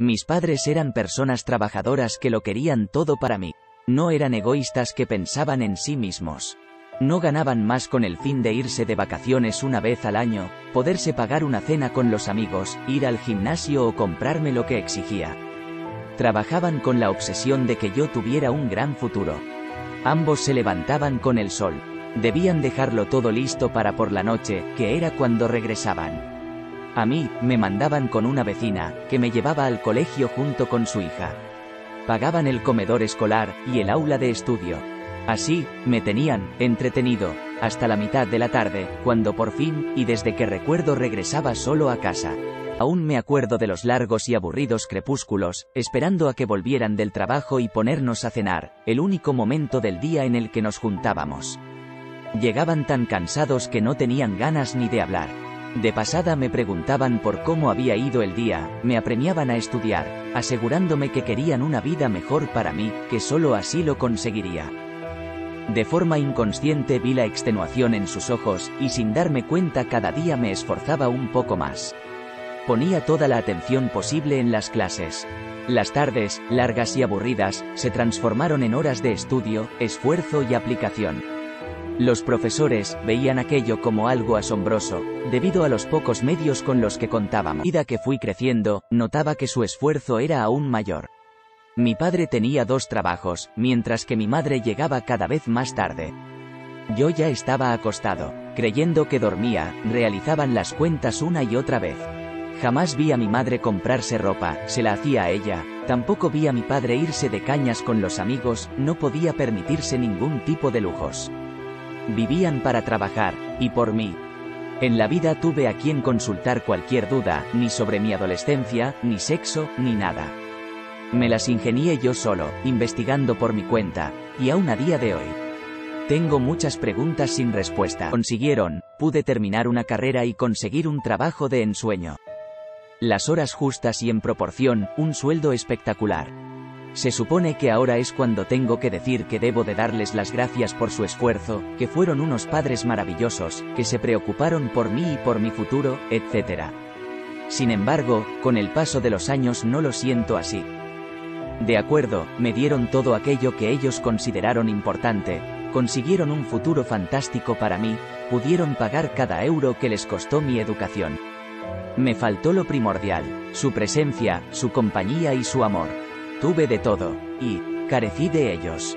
Mis padres eran personas trabajadoras que lo querían todo para mí. No eran egoístas que pensaban en sí mismos. No ganaban más con el fin de irse de vacaciones una vez al año, poderse pagar una cena con los amigos, ir al gimnasio o comprarme lo que exigía. Trabajaban con la obsesión de que yo tuviera un gran futuro. Ambos se levantaban con el sol. Debían dejarlo todo listo para por la noche, que era cuando regresaban. A mí, me mandaban con una vecina, que me llevaba al colegio junto con su hija. Pagaban el comedor escolar, y el aula de estudio. Así, me tenían, entretenido, hasta la mitad de la tarde, cuando por fin, y desde que recuerdo regresaba solo a casa. Aún me acuerdo de los largos y aburridos crepúsculos, esperando a que volvieran del trabajo y ponernos a cenar, el único momento del día en el que nos juntábamos. Llegaban tan cansados que no tenían ganas ni de hablar. De pasada me preguntaban por cómo había ido el día, me apremiaban a estudiar, asegurándome que querían una vida mejor para mí, que solo así lo conseguiría. De forma inconsciente vi la extenuación en sus ojos, y sin darme cuenta cada día me esforzaba un poco más. Ponía toda la atención posible en las clases. Las tardes, largas y aburridas, se transformaron en horas de estudio, esfuerzo y aplicación. Los profesores veían aquello como algo asombroso, debido a los pocos medios con los que contábamos. A medida que fui creciendo, notaba que su esfuerzo era aún mayor. Mi padre tenía dos trabajos, mientras que mi madre llegaba cada vez más tarde. Yo ya estaba acostado, creyendo que dormía, realizaban las cuentas una y otra vez. Jamás vi a mi madre comprarse ropa, se la hacía a ella, tampoco vi a mi padre irse de cañas con los amigos, no podía permitirse ningún tipo de lujos. Vivían para trabajar, y por mí. En la vida tuve a quien consultar cualquier duda, ni sobre mi adolescencia, ni sexo, ni nada. Me las ingenié yo solo, investigando por mi cuenta, y aún a día de hoy. Tengo muchas preguntas sin respuesta. Pude terminar una carrera y conseguir un trabajo de ensueño. Las horas justas y en proporción, un sueldo espectacular. Se supone que ahora es cuando tengo que decir que debo de darles las gracias por su esfuerzo, que fueron unos padres maravillosos, que se preocuparon por mí y por mi futuro, etc. Sin embargo, con el paso de los años no lo siento así. De acuerdo, me dieron todo aquello que ellos consideraron importante, consiguieron un futuro fantástico para mí, pudieron pagar cada euro que les costó mi educación. Me faltó lo primordial, su presencia, su compañía y su amor. Tuve de todo, y carecí de ellos.